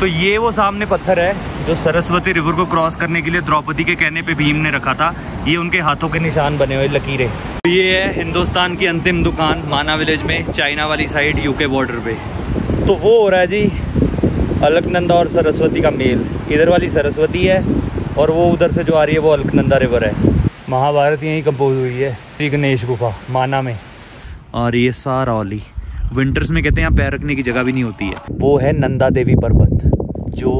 तो ये वो सामने पत्थर है जो सरस्वती रिवर को क्रॉस करने के लिए द्रौपदी के कहने पे भीम ने रखा था। ये उनके हाथों के निशान बने हुए लकीरें। तो ये है हिंदुस्तान की अंतिम दुकान माना विलेज में, चाइना वाली साइड यूके बॉर्डर पे। तो वो हो रहा है जी अलकनंदा और सरस्वती का मेल। इधर वाली सरस्वती है और वो उधर से जो आ रही है वो अलकनंदा रिवर है। महाभारत यहीं कंपोज हुई है। श्री गणेश गुफा माना में। और ये सारा औली, विंटर्स में कहते हैं यहाँ पैर रखने की जगह भी नहीं होती है। वो है नंदा देवी पर्वत जो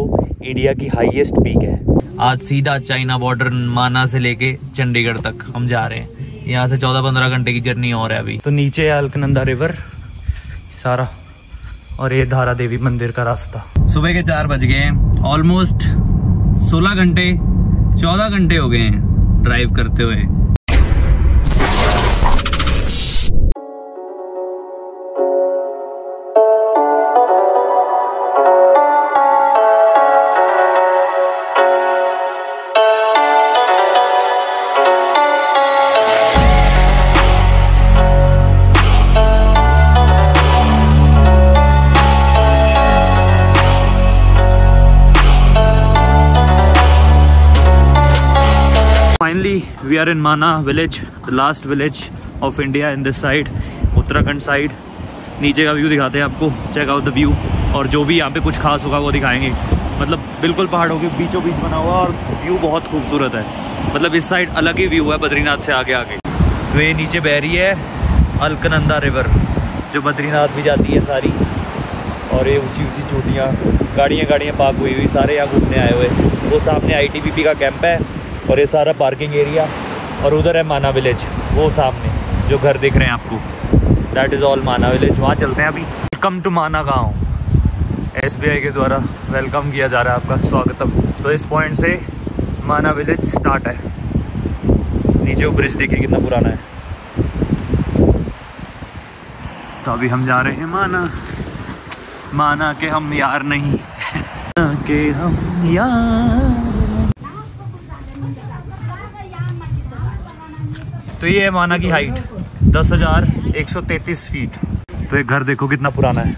इंडिया की हाईएस्ट पीक है। आज सीधा चाइना बॉर्डर माना से लेके चंडीगढ़ तक हम जा रहे हैं। यहाँ से 14-15 घंटे की जर्नी और है अभी। तो नीचे है अलकनंदा रिवर सारा और ये धारा देवी मंदिर का रास्ता। सुबह के 4 बज गए हैं। ऑलमोस्ट 14 घंटे हो गए हैं ड्राइव करते हुए। We are in Mana village, the last village of India in this side, Uttarakhand side. नीचे का व्यू दिखाते हैं आपको, चेक आउट द व्यू। और जो भी यहाँ पे कुछ खास होगा वो दिखाएंगे। मतलब बिल्कुल पहाड़ों के बीचों बीच बना हुआ और व्यू बहुत खूबसूरत है। मतलब इस साइड अलग ही व्यू है बद्रीनाथ से आगे आगे। तो ये नीचे बह रही है अलकनंदा रिवर जो बद्रीनाथ भी जाती है सारी। और ये ऊँची ऊँची चोटियाँ, गाड़ियाँ पार्क हुई हुई, सारे यहाँ घूमने आए हुए। वो सामने ITBP का कैंप है और ये सारा पार्किंग एरिया। और उधर है माना विलेज, वो सामने जो घर दिख रहे हैं आपको, that is all Mana village. वहाँ चलते हैं अभी। वेलकम टू माना गांव, SBI के द्वारा वेलकम किया जा रहा है आपका, स्वागतम। तो इस पॉइंट से माना विलेज स्टार्ट है। नीचे वो ब्रिज देखिए कितना पुराना है। तो अभी हम जा रहे हैं माना। माना के हम यार नहीं के हम यार। तो ये है माना की हाइट 10,133 फीट। तो ये घर देखो कितना पुराना है,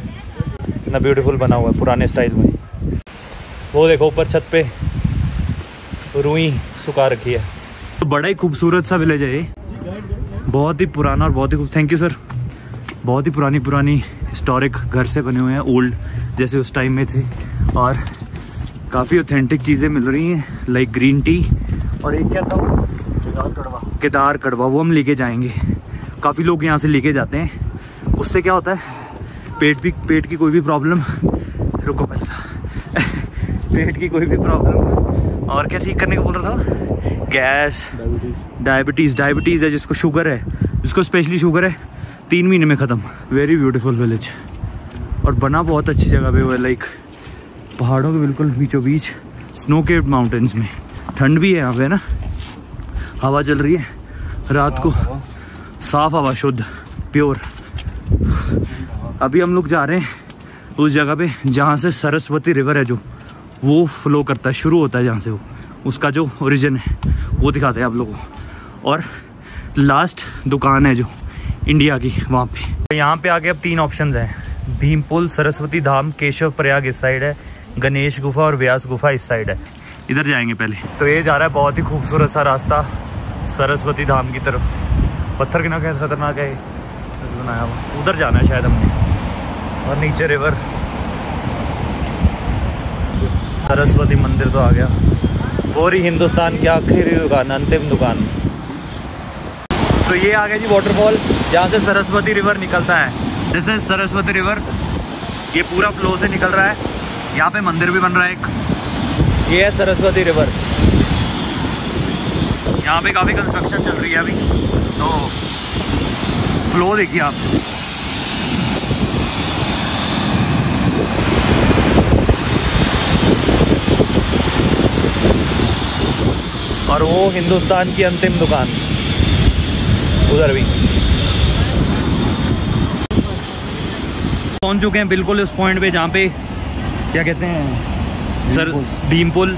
कितना ब्यूटीफुल बना हुआ है पुराने स्टाइल में। वो देखो ऊपर छत पे रूई सुखा रखी है। तो बड़ा ही खूबसूरत सा विलेज है ये, बहुत ही पुराना और बहुत ही खूब। Thank you sir. बहुत ही पुरानी हिस्टोरिक घर से बने हुए हैं, ओल्ड जैसे उस टाइम में थे। और काफ़ी ऑथेंटिक चीज़ें मिल रही हैं लाइक ग्रीन टी। और एक क्या था वो केदार कड़वा, वो हम लेके जाएंगे। काफ़ी लोग यहाँ से लेके जाते हैं। उससे क्या होता है, पेट की कोई भी प्रॉब्लम पेट की कोई भी प्रॉब्लम और क्या ठीक करने को बोल रहा था, गैस, डायबिटीज़ है, जिसको शुगर है, जिसको स्पेशली शुगर है, 3 महीने में ख़त्म। Very beautiful village. और बना बहुत अच्छी जगह पे हुआ है, लाइक पहाड़ों के बिल्कुल बीचों बीच, स्नो केव्ड माउंटेन्स में। ठंड भी है यहाँ पे ना, हवा चल रही है रात को, साफ हवा, शुद्ध प्योर। अभी हम लोग जा रहे हैं उस जगह पे जहाँ से सरस्वती रिवर है जो, वो फ्लो करता है, शुरू होता है जहाँ से वो, उसका जो ओरिजिन है वो दिखाते हैं आप लोगों को। और लास्ट दुकान है जो इंडिया की वहाँ पे। यहाँ पे आके अब 3 ऑप्शंस हैं, भीम पुल, सरस्वती धाम, केशव प्रयाग इस साइड है, गणेश गुफा और व्यास गुफा इस साइड है। इधर जाएंगे पहले। तो ये जा रहा है बहुत ही खूबसूरत सा रास्ता सरस्वती धाम की तरफ। पत्थर कितना खतरनाक है बनाया हुआ, उधर जाना है शायद हमने। और नीचे रिवर, सरस्वती मंदिर तो आ गया। पूरी हिंदुस्तान की आखिरी दुकान, अंतिम दुकान। तो ये आ गया जी वाटरफॉल जहाँ से सरस्वती रिवर निकलता है। दिस इज सरस्वती रिवर, ये पूरा फ्लो से निकल रहा है। यहाँ पे मंदिर भी बन रहा है एक। ये है सरस्वती रिवर। यहाँ पे काफ़ी कंस्ट्रक्शन चल रही है अभी। तो फ्लो देखिए आप। और वो हिंदुस्तान की अंतिम दुकान उधर भी। पहुँच चुके हैं बिल्कुल उस पॉइंट पे जहाँ पे क्या कहते हैं सर, भीम पुल,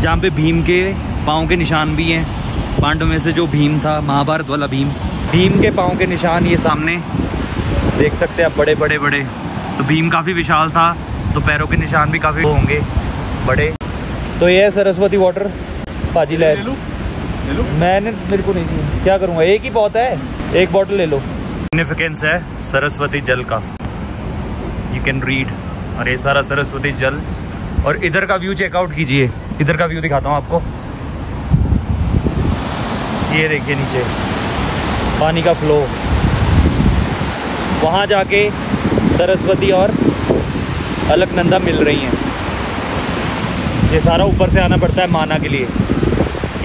जहाँ पे भीम के पाँव के निशान भी हैं। पांडवों में से जो भीम था, महाभारत वाला भीम के पाँव के निशान ये सामने देख सकते हैं आप, बड़े। तो भीम काफ़ी विशाल था, तो पैरों के निशान भी काफ़ी होंगे बड़े। तो ये है सरस्वती वाटर। पाजी ले लो, मैंने मेरे को नहीं चाहिए, क्या करूँगा, एक ही बहुत है, एक बॉटल ले लो। सिग्निफिकेंस है सरस्वती जल का, यू कैन रीड। और ये सारा सरस्वती जल, और इधर का व्यू चेकआउट कीजिए, इधर का व्यू दिखाता हूँ आपको। ये देखिए नीचे पानी का फ्लो, वहाँ जाके सरस्वती और अलकनंदा मिल रही हैं। ये सारा ऊपर से आना पड़ता है माना के लिए,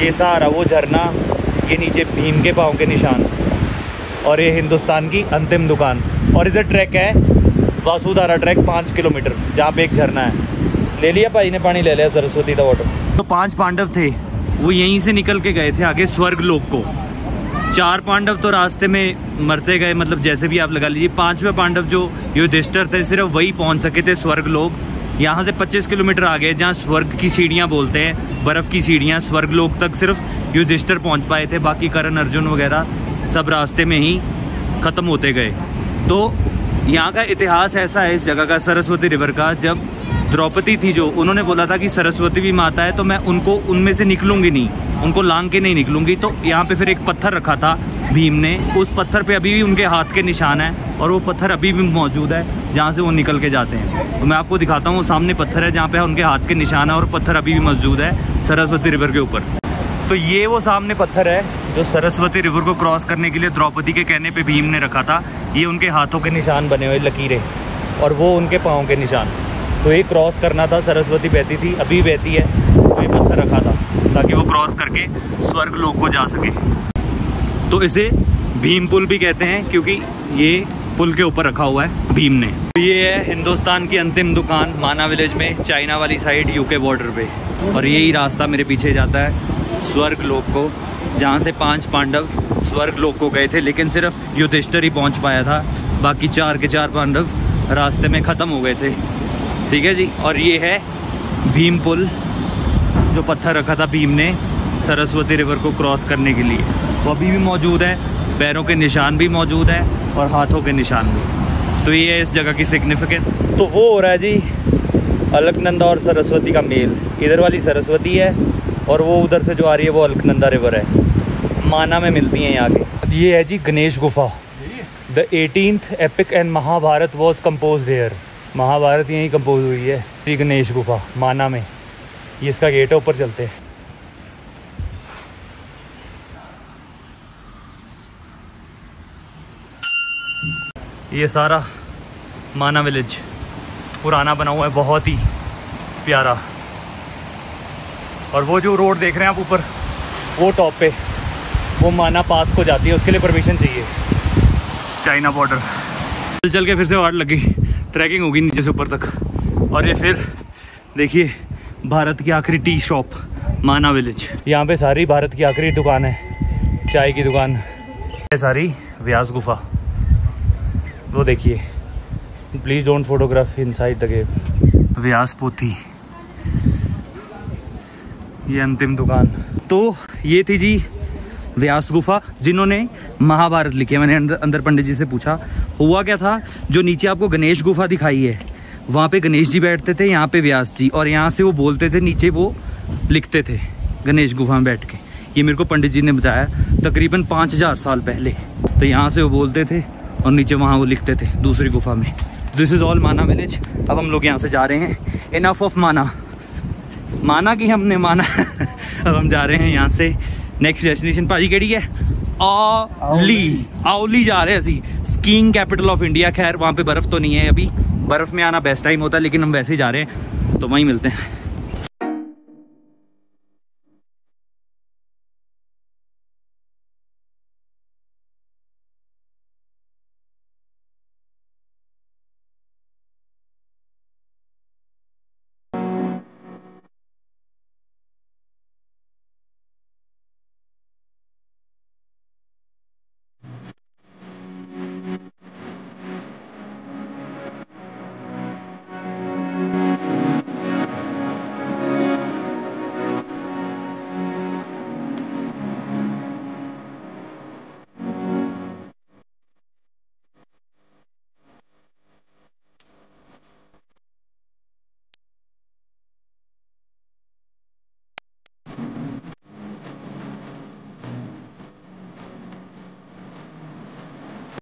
ये सारा वो झरना, ये नीचे भीम के पाँव के निशान, और ये हिंदुस्तान की अंतिम दुकान। और इधर ट्रैक है वासुधारा ट्रैक 5 किलोमीटर, जहाँ पे एक झरना है। ले लिया भाई ने पानी, ले लिया सरस्वती का वाटर। तो 5 पांडव थे, वो यहीं से निकल के गए थे आगे स्वर्ग लोक को। 4 पांडव तो रास्ते में मरते गए, मतलब जैसे भी आप लगा लीजिए। 5वें पांडव जो युधिष्ठिर थे, सिर्फ वही पहुंच सके थे स्वर्ग लोक। यहाँ से 25 किलोमीटर आगे, जहाँ स्वर्ग की सीढ़ियाँ बोलते हैं, बर्फ़ की सीढ़ियाँ, स्वर्ग लोक तक सिर्फ युधिष्ठिर पहुंच पाए थे। बाकी करण, अर्जुन वगैरह सब रास्ते में ही ख़त्म होते गए। तो यहाँ का इतिहास ऐसा है इस जगह का, सरस्वती रिवर का। जब द्रौपदी थी जो, उन्होंने बोला था कि सरस्वती भी माता है, तो मैं उनको उनमें से निकलूँगी नहीं, उनको लांग के नहीं निकलूंगी। तो यहाँ पे फिर एक पत्थर रखा था भीम ने, उस पत्थर पे अभी भी उनके हाथ के निशान हैं, और वो पत्थर अभी भी मौजूद है जहाँ से वो निकल के जाते हैं। तो मैं आपको दिखाता हूँ, वो सामने पत्थर है जहाँ पे उनके हाथ के निशान है, और पत्थर अभी भी मौजूद है सरस्वती रिवर के ऊपर। तो ये वो सामने पत्थर है जो सरस्वती रिवर को क्रॉस करने के लिए द्रौपदी के कहने पर भीम ने रखा था। ये उनके हाथों के निशान बने हुए लकीरें, और वो उनके पाँव के निशान। तो ये क्रॉस करना था, सरस्वती बहती थी, अभी बहती है, तो ये पत्थर रखा था ताकि वो क्रॉस करके स्वर्ग लोक को जा सके। तो इसे भीम पुल भी कहते हैं, क्योंकि ये पुल के ऊपर रखा हुआ है भीम ने। तो ये है हिंदुस्तान की अंतिम दुकान, माना विलेज में, चाइना वाली साइड, यूके बॉर्डर पे। और यही रास्ता मेरे पीछे जाता है स्वर्ग लोक को, जहाँ से 5 पांडव स्वर्ग लोक को गए थे, लेकिन सिर्फ युधिष्ठिर ही पहुँच पाया था। बाकी 4 के 4 पांडव रास्ते में ख़त्म हो गए थे। ठीक है जी। और ये है भीम पुल, जो पत्थर रखा था भीम ने सरस्वती रिवर को क्रॉस करने के लिए, वो अभी भी मौजूद है। पैरों के निशान भी मौजूद है, और हाथों के निशान भी। तो ये है इस जगह की सिग्निफिकेंस। तो वो हो रहा है जी अलकनंदा और सरस्वती का मेल। इधर वाली सरस्वती है, और वो उधर से जो आ रही है वो अलकनंदा रिवर है, माना में मिलती है यहाँ के। ये है जी गणेश गुफा। The 18th epic and Mahabharat was compose here. Mahabharat यहीं कम्पोज हुई है। श्री गणेश गुफा माना में, ये इसका गेट है, ऊपर चलते हैं। ये सारा माना विलेज पुराना बना हुआ है, बहुत ही प्यारा। और वो जो रोड देख रहे हैं आप ऊपर, वो टॉप पे, वो माना पास को जाती है, उसके लिए परमिशन चाहिए, चाइना बॉर्डर। चल के फिर से वाट लगी, ट्रैकिंग होगी नीचे से ऊपर तक। और ये फिर देखिए भारत की आखिरी टी शॉप माना विलेज। यहाँ पे सारी भारत की आखिरी दुकान है, चाय की दुकान है सारी। व्यास गुफा वो देखिए, please don't photograph inside the gate. Vyas पोथी, ये अंतिम दुकान। तो ये थी जी व्यास गुफा, जिन्होंने महाभारत लिखी है। मैंने अंदर पंडित जी से पूछा हुआ क्या था। जो नीचे आपको गणेश गुफा दिखाई है, वहाँ पे गणेश जी बैठते थे, यहाँ पे व्यास जी, और यहाँ से वो बोलते थे, नीचे वो लिखते थे गणेश गुफा में बैठ के। ये मेरे को पंडित जी ने बताया तकरीबन 5000 साल पहले। तो यहाँ से वो बोलते थे, और नीचे वहाँ वो लिखते थे दूसरी गुफा में। This is all Mana village. अब हम लोग यहाँ से जा रहे हैं। इनफ ऑफ माना, माना कि हमने माना। अब हम जा रहे हैं यहाँ से नेक्स्ट डेस्टिनेशन। भाजी केड़ी है? औली। औली जा रहे हैं असी, स्कीइंग कैपिटल ऑफ इंडिया। खैर वहाँ पर बर्फ़ तो नहीं है अभी, बर्फ़ में आना बेस्ट टाइम होता है, लेकिन हम वैसे ही जा रहे हैं, तो वहीं मिलते हैं।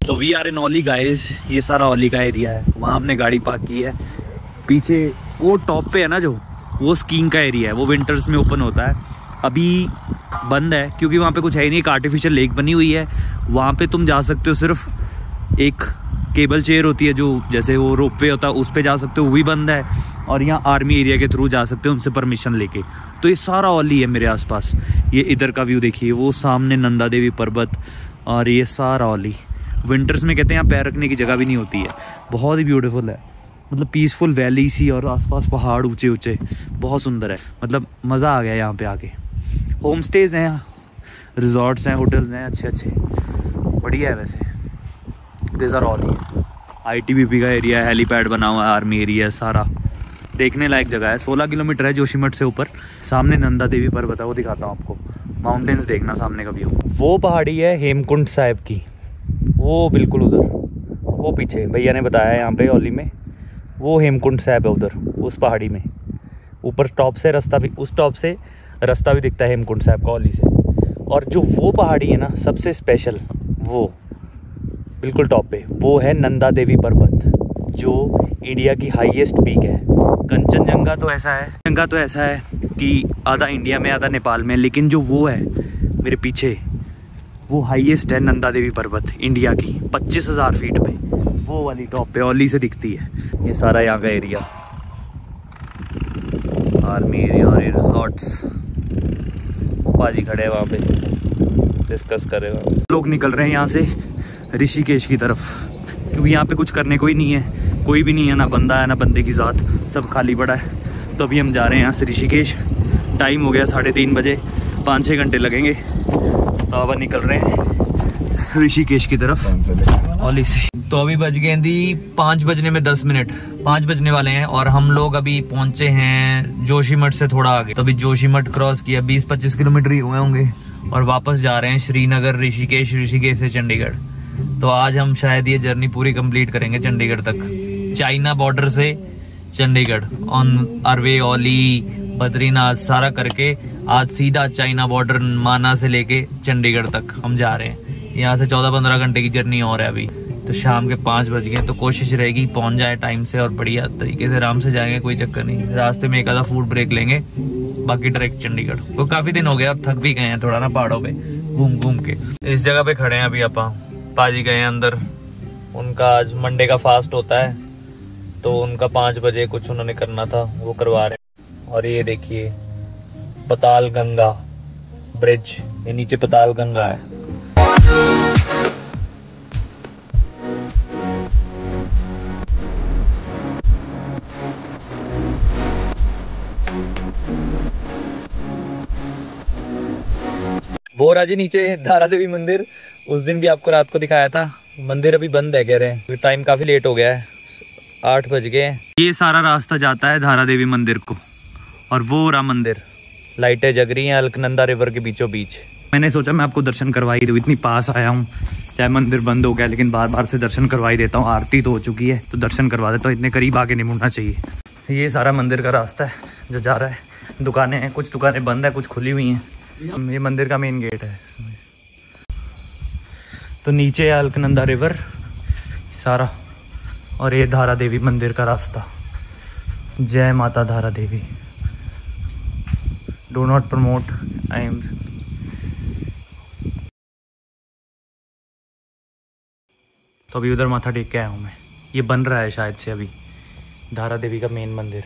तो we are in Auli guys, ये सारा औली का एरिया है, वहाँ हमने गाड़ी पार्क की है। पीछे वो टॉप पे है ना जो, वो स्कीइंग का एरिया है, वो विंटर्स में ओपन होता है। अभी बंद है क्योंकि वहाँ पे कुछ है ही नहीं, एक आर्टिफिशियल लेक बनी हुई है। वहाँ पे तुम जा सकते हो, सिर्फ एक केबल चेयर होती है जो जैसे वो रोप वे होता है उस पर जा सकते हो, वो भी बंद है। और यहाँ आर्मी एरिया के थ्रू जा सकते हो उनसे परमिशन लेके। तो ये सारा औली है मेरे आसपास। ये इधर का व्यू देखिए, वो सामने नंदा देवी पर्वत, और ये सारा औली। विंटर्स में कहते हैं यहाँ पैर रखने की जगह भी नहीं होती है, बहुत ही ब्यूटीफुल है। मतलब पीसफुल वैली सी और आसपास पहाड़ ऊंचे ऊंचे, बहुत सुंदर है। मतलब मज़ा आ गया यहाँ पे आके। होम स्टेज हैं, रिजॉर्ट्स हैं, होटल्स हैं अच्छे, बढ़िया है। वैसे दिस आर ऑल ITBP का एरिया, हेलीपैड बना हुआ है, आर्मी एरिया, सारा देखने लायक जगह है। 16 किलोमीटर है जोशीमठ से ऊपर। सामने नंदा देवी पर्वत है, वो दिखाता हूँ आपको। माउंटेन्स देखना सामने का व्यू। वो पहाड़ी है हेमकुंड साहिब की, वो बिल्कुल उधर, वो पीछे भैया ने बताया यहाँ पे औली में, वो हेमकुंड साहिब है उधर उस पहाड़ी में। ऊपर टॉप से रास्ता भी, उस टॉप से रास्ता भी दिखता है हेमकुंड साहिब का औली से। और जो वो पहाड़ी है ना सबसे स्पेशल, वो बिल्कुल टॉप पे, वो है नंदा देवी पर्वत जो इंडिया की हाईएस्ट पीक है। कंचनजंगा तो ऐसा है, जंगा तो ऐसा है कि आधा इंडिया में आधा नेपाल में, लेकिन जो वो है मेरे पीछे, वो हाईएस्ट है नंदा देवी पर्वत इंडिया की, 25,000 फीट पे, वो वाली टॉप पे औली से दिखती है। ये सारा यहाँ का एरिया, आर्मी एरिया और रिजॉर्ट्स। पाजी खड़े हैं वहाँ पे, डिस्कस कर रहे हैं। लोग निकल रहे हैं यहाँ से ऋषिकेश की तरफ, क्योंकि यहाँ पे कुछ करने को ही नहीं है, कोई भी नहीं है, ना बंदा है ना बंदे की जात, सब खाली पड़ा है। तो अभी हम जा रहे हैं यहाँ से ऋषिकेश। टाइम हो गया 3:30 बजे, 5-6 घंटे लगेंगे। तो अब निकल रहे हैं ऋषिकेश की तरफ औली से। तो अभी बज गए दी 5:10, 5 बजने वाले हैं और हम लोग अभी पहुंचे हैं जोशीमठ से थोड़ा आगे। तो अभी जोशीमठ क्रॉस किया, 20-25 किलोमीटर ही हुए होंगे, और वापस जा रहे हैं श्रीनगर, ऋषिकेश, ऋषिकेश से चंडीगढ़। तो आज हम शायद ये जर्नी पूरी कंप्लीट करेंगे चंडीगढ़ तक, चाइना बॉर्डर से चंडीगढ़, ऑन अरवे औली, बद्रीनाथ, सारा करके आज सीधा चाइना बॉर्डर, माना से लेके चंडीगढ़ तक हम जा रहे हैं। यहाँ से 14-15 घंटे की जर्नी और है अभी। तो शाम के 5 बज गए, तो कोशिश रहेगी पहुँच जाए टाइम से और बढ़िया तरीके से आराम से जाएंगे, कोई चक्कर नहीं। रास्ते में एक आधा फूड ब्रेक लेंगे, बाकी डायरेक्ट चंडीगढ़। तो काफ़ी दिन हो गया, अब थक भी गए हैं थोड़ा ना पहाड़ों पे घूम घूम के। इस जगह पे खड़े हैं अभी आप, पाजी गए हैं अंदर। उनका आज मंडे का फास्ट होता है, तो उनका 5 बजे कुछ उन्होंने करना था, वो करवा रहे हैं। और ये देखिए पताल गंगा ब्रिज, ये नीचे पताल गंगा है। वो राजे नीचे धारा देवी मंदिर, उस दिन भी आपको रात को दिखाया था। मंदिर अभी बंद है कह रहे हैं, टाइम काफी लेट हो गया है, 8 बज गए। ये सारा रास्ता जाता है धारा देवी मंदिर को, और वो रहा मंदिर, लाइटें जग रही हैं अलकनंदा रिवर के बीचों बीच। मैंने सोचा मैं आपको दर्शन करवाई दूँ, इतनी पास आया हूँ, चाहे मंदिर बंद हो गया लेकिन बार बार से दर्शन करवाई देता हूँ। आरती तो हो चुकी है तो दर्शन करवा देता हूँ, इतने करीब आगे नहीं मुड़ना चाहिए। ये सारा मंदिर का रास्ता है जो जा रहा है। दुकानें हैं, कुछ दुकानें बंद है, कुछ खुली हुई हैं। ये मंदिर का मेन गेट है। तो नीचे है अलकनंदा रिवर सारा, और ये धारा देवी मंदिर का रास्ता। जय माता धारा देवी। Do not promote. I am. तो अभी उधर माथा टेक के आया हूँ मैं। ये बन रहा है शायद से अभी, धारा देवी का मेन मंदिर।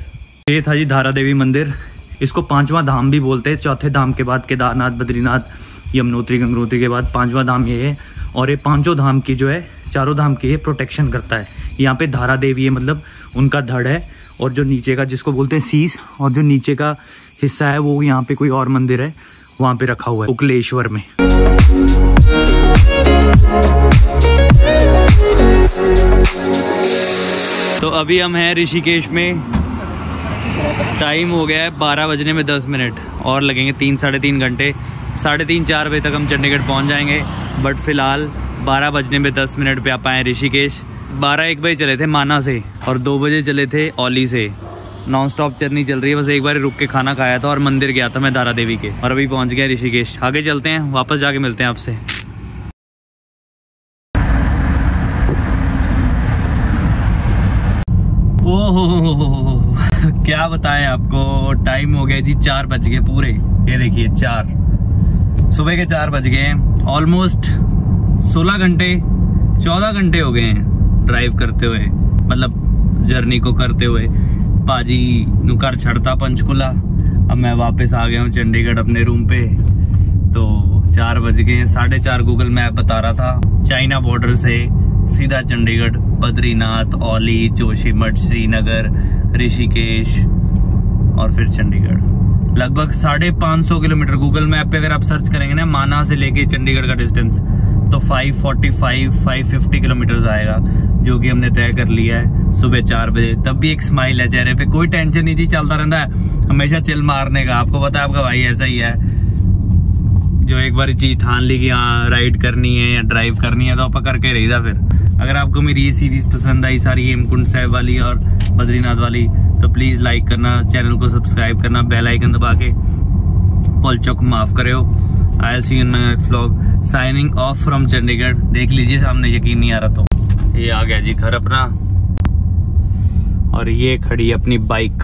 ये था जी धारा देवी मंदिर। इसको 5वां धाम भी बोलते हैं। 4थे धाम के बाद केदारनाथ, बद्रीनाथ, यमुनोत्री, गंगोत्री के बाद 5वां धाम ये है। और ये 5 धाम की जो है, 4 धाम की प्रोटेक्शन करता है। यहाँ पे धारा देवी है, मतलब उनका धड़ है, और जो नीचे का जिसको बोलते हैं शीश, और जो नीचे का हिस्सा है वो यहाँ पे कोई और मंदिर है वहाँ पे रखा हुआ है, उक्लेश्वर में। तो अभी हम हैं ऋषिकेश में। टाइम हो गया है 12:10 और लगेंगे 3-3.5 घंटे। 3:30-4 बजे तक हम चंडीगढ़ पहुँच जाएंगे, बट फिलहाल 12:10 पे आप आए ऋषिकेश। 12-1 बजे चले थे माना से और 2 बजे चले थे औली से। नॉन स्टॉप जर्नी चल रही है। बस एक बार रुक के खाना खाया था और मंदिर गया था मैं धारा देवी के, और अभी पहुंच गया ऋषिकेश। आगे चलते हैं, वापस जाके मिलते हैं आपसे। क्या बताएं आपको, टाइम हो गया जी 4 बज गए पूरे। ये देखिए 4 सुबह के 4 बज गए हैं। ऑलमोस्ट 14 घंटे हो गए हैं ड्राइव करते हुए, मतलब जर्नी को करते हुए। पाजी नु घर छड़ता पंचकूला, अब मैं वापस आ गया हूँ चंडीगढ़ अपने रूम पे। तो 4 बज गए 4:30। गूगल मैप बता रहा था चाइना बॉर्डर से सीधा चंडीगढ़, बद्रीनाथ, औली, जोशीमठ, श्रीनगर, ऋषिकेश और फिर चंडीगढ़। लगभग 550 किलोमीटर। गूगल मैप पे अगर आप सर्च करेंगे ना माना से लेके चंडीगढ़ का डिस्टेंस, तो 545-550 किलोमीटर आएगा, जो कि हमने तय कर लिया है सुबह 4 बजे। तब भी एक स्माइल है चेहरे पे, कोई टेंशन नहीं थी, चलता रहता है हमेशा चिल मारने का। आपको पता है आपका भाई ऐसा ही है, जो एक बार चीज ठान ली कि हाँ राइड करनी है या ड्राइव करनी है तो आप करके रही था। फिर अगर आपको मेरी ये सीरीज पसंद आई सारी, हेमकुंड साहिब वाली और बद्रीनाथ वाली, तो प्लीज लाइक करना, चैनल को सब्सक्राइब करना, बेल आइकन दबा के पॉलचो को माफ करे हो। I'll see in my vlog, signing off from Chandigarh. देख लीजिए सामने, यकीन नहीं आ रहा तो। ये आ गया जी घर अपना, और ये खड़ी अपनी बाइक।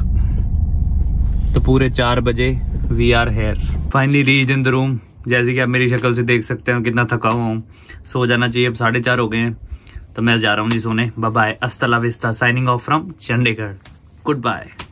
तो पूरे 4 बजे we are here, finally reach in the room. जैसे कि आप मेरी शक्ल से देख सकते हो कितना थका हुआ हूँ, सो जाना चाहिए। अब 4:30 हो गए हैं, तो मैं जा रहा हूँ जी सोने। बाय बाय, अस्सलाम वालेकुम, signing off from Chandigarh, good bye.